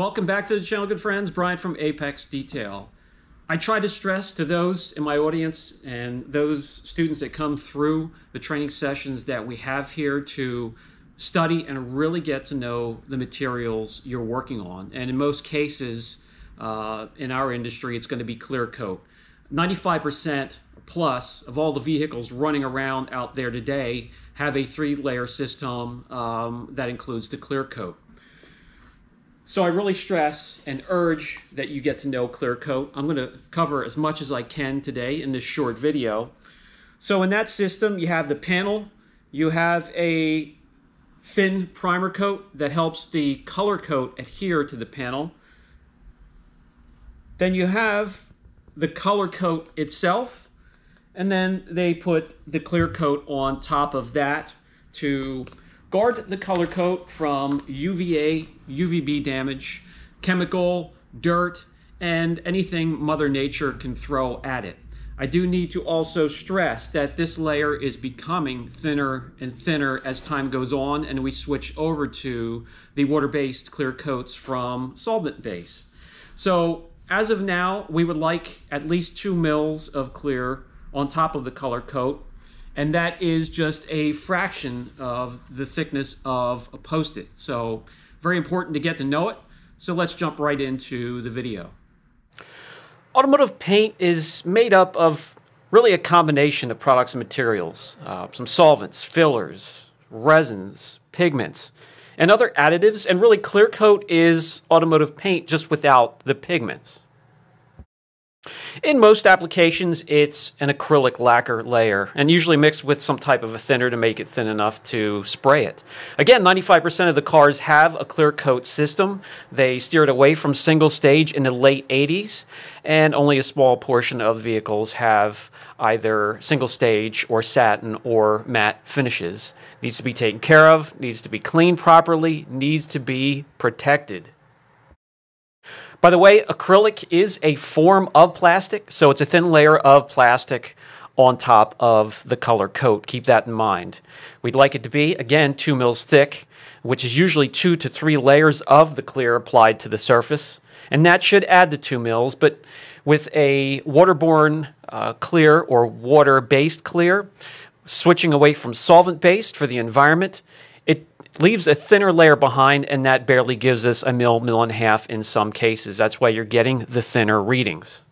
Welcome back to the channel, good friends. Brian from Apex Detail. I try to stress to those in my audience and those students that come through the training sessions that we have here to study and really get to know the materials you're working on. And in most cases, in our industry, it's going to be clear coat. 95% plus of all the vehicles running around out there today have a 3-layer system that includes the clear coat. So I really stress and urge that you get to know clear coat. I'm going to cover as much as I can today in this short video. So in that system, you have the panel, you have a thin primer coat that helps the color coat adhere to the panel. Then you have the color coat itself, and then they put the clear coat on top of that to guard the color coat from UVA, UVB damage, chemical, dirt, and anything Mother Nature can throw at it. I do need to also stress that this layer is becoming thinner and thinner as time goes on and we switch over to the water-based clear coats from solvent base. So as of now, we would like at least 2 mils of clear on top of the color coat, and that is just a fraction of the thickness of a Post-it. So very important to get to know it. So let's jump right into the video. Automotive paint is made up of really a combination of products and materials, some solvents, fillers, resins, pigments, and other additives, and really clear coat is automotive paint just without the pigments. In most applications, it's an acrylic lacquer layer, and usually mixed with some type of a thinner to make it thin enough to spray it. Again, 95% of the cars have a clear coat system. They steered away from single stage in the late 80s, and only a small portion of vehicles have either single stage or satin or matte finishes. Needs to be taken care of, needs to be cleaned properly, needs to be protected. By the way, acrylic is a form of plastic, so it's a thin layer of plastic on top of the color coat. Keep that in mind. We'd like it to be, again, 2 mils thick, which is usually 2 to 3 layers of the clear applied to the surface, and that should add to 2 mils, but with a waterborne clear or water-based clear, switching away from solvent-based for the environment, leaves a thinner layer behind, and that barely gives us 1 mil, 1.5 mils in some cases. That's why you're getting the thinner readings.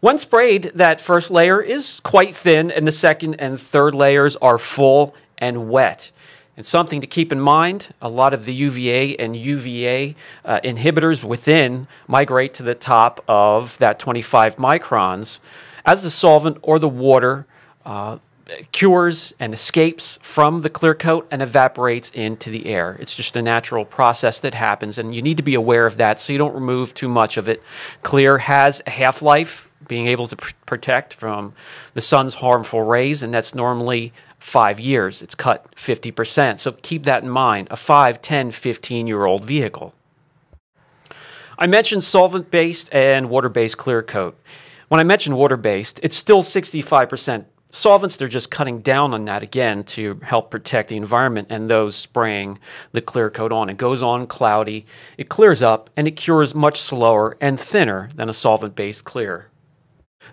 When sprayed, that first layer is quite thin, and the second and third layers are full and wet. And something to keep in mind, a lot of the UVA and UVA inhibitors within migrate to the top of that 25 microns as the solvent or the water cures and escapes from the clear coat and evaporates into the air. It's just a natural process that happens, and you need to be aware of that so you don't remove too much of it. Clear has a half-life, being able to protect from the sun's harmful rays, and that's normally 5 years. It's cut 50%, so keep that in mind. A 5, 10, 15-year-old vehicle. I mentioned solvent-based and water-based clear coat. When I mentioned water-based, it's still 65% solvents. They're just cutting down on that again to help protect the environment and those spraying the clear coat on. It goes on cloudy, it clears up, and it cures much slower and thinner than a solvent-based clear.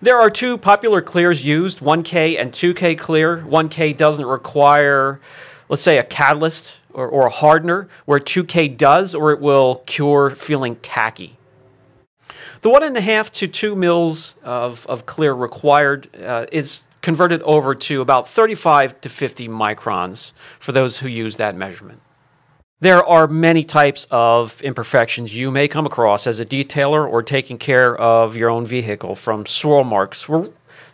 There are 2 popular clears used, 1K and 2K clear. 1K doesn't require, let's say, a catalyst or a hardener, where 2K does, or it will cure feeling tacky. The 1.5 to 2 mils of clear required is converted over to about 35 to 50 microns for those who use that measurement. There are many types of imperfections you may come across as a detailer or taking care of your own vehicle, from swirl marks.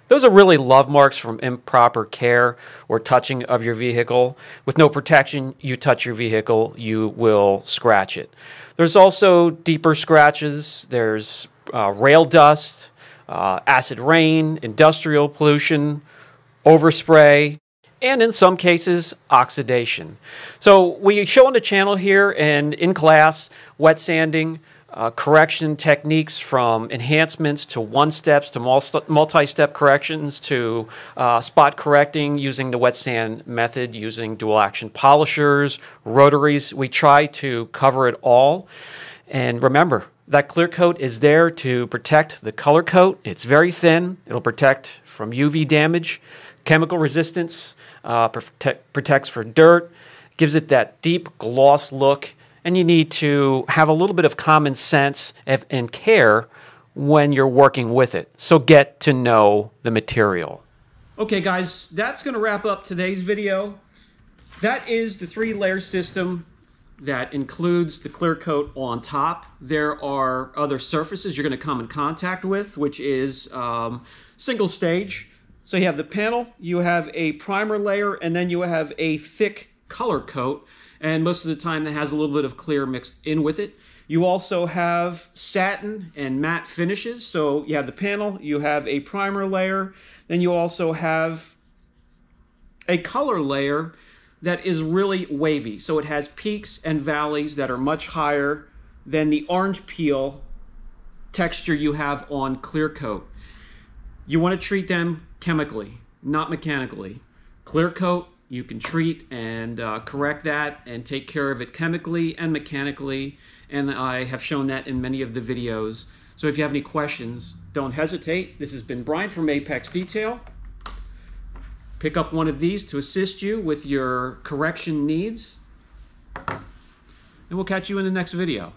Those are really love marks from improper care or touching of your vehicle. With no protection, you touch your vehicle, you will scratch it. There's also deeper scratches. There's rail dust, acid rain, industrial pollution, overspray, and in some cases, oxidation. So we show on the channel here and in class wet sanding, correction techniques from enhancements to one-steps to multi-step corrections to spot correcting using the wet sand method, using dual-action polishers, rotaries. We try to cover it all. And remember, that clear coat is there to protect the color coat. It's very thin. It'll protect from UV damage, chemical resistance, protects for dirt, gives it that deep gloss look. And you need to have a little bit of common sense and care when you're working with it. So get to know the material. Okay guys, that's gonna wrap up today's video. That is the three-layer system that includes the clear coat on top. There are other surfaces you're going to come in contact with, which is single stage. So you have the panel, you have a primer layer, and then you have a thick color coat. And most of the time that has a little bit of clear mixed in with it. You also have satin and matte finishes. So you have the panel, you have a primer layer, then you also have a color layer that is really wavy. So it has peaks and valleys that are much higher than the orange peel texture you have on clear coat. You want to treat them chemically, not mechanically. Clear coat, you can treat and correct that and take care of it chemically and mechanically. And I have shown that in many of the videos. So if you have any questions, don't hesitate. This has been Brian from Apex Detail. Pick up one of these to assist you with your correction needs. And we'll catch you in the next video.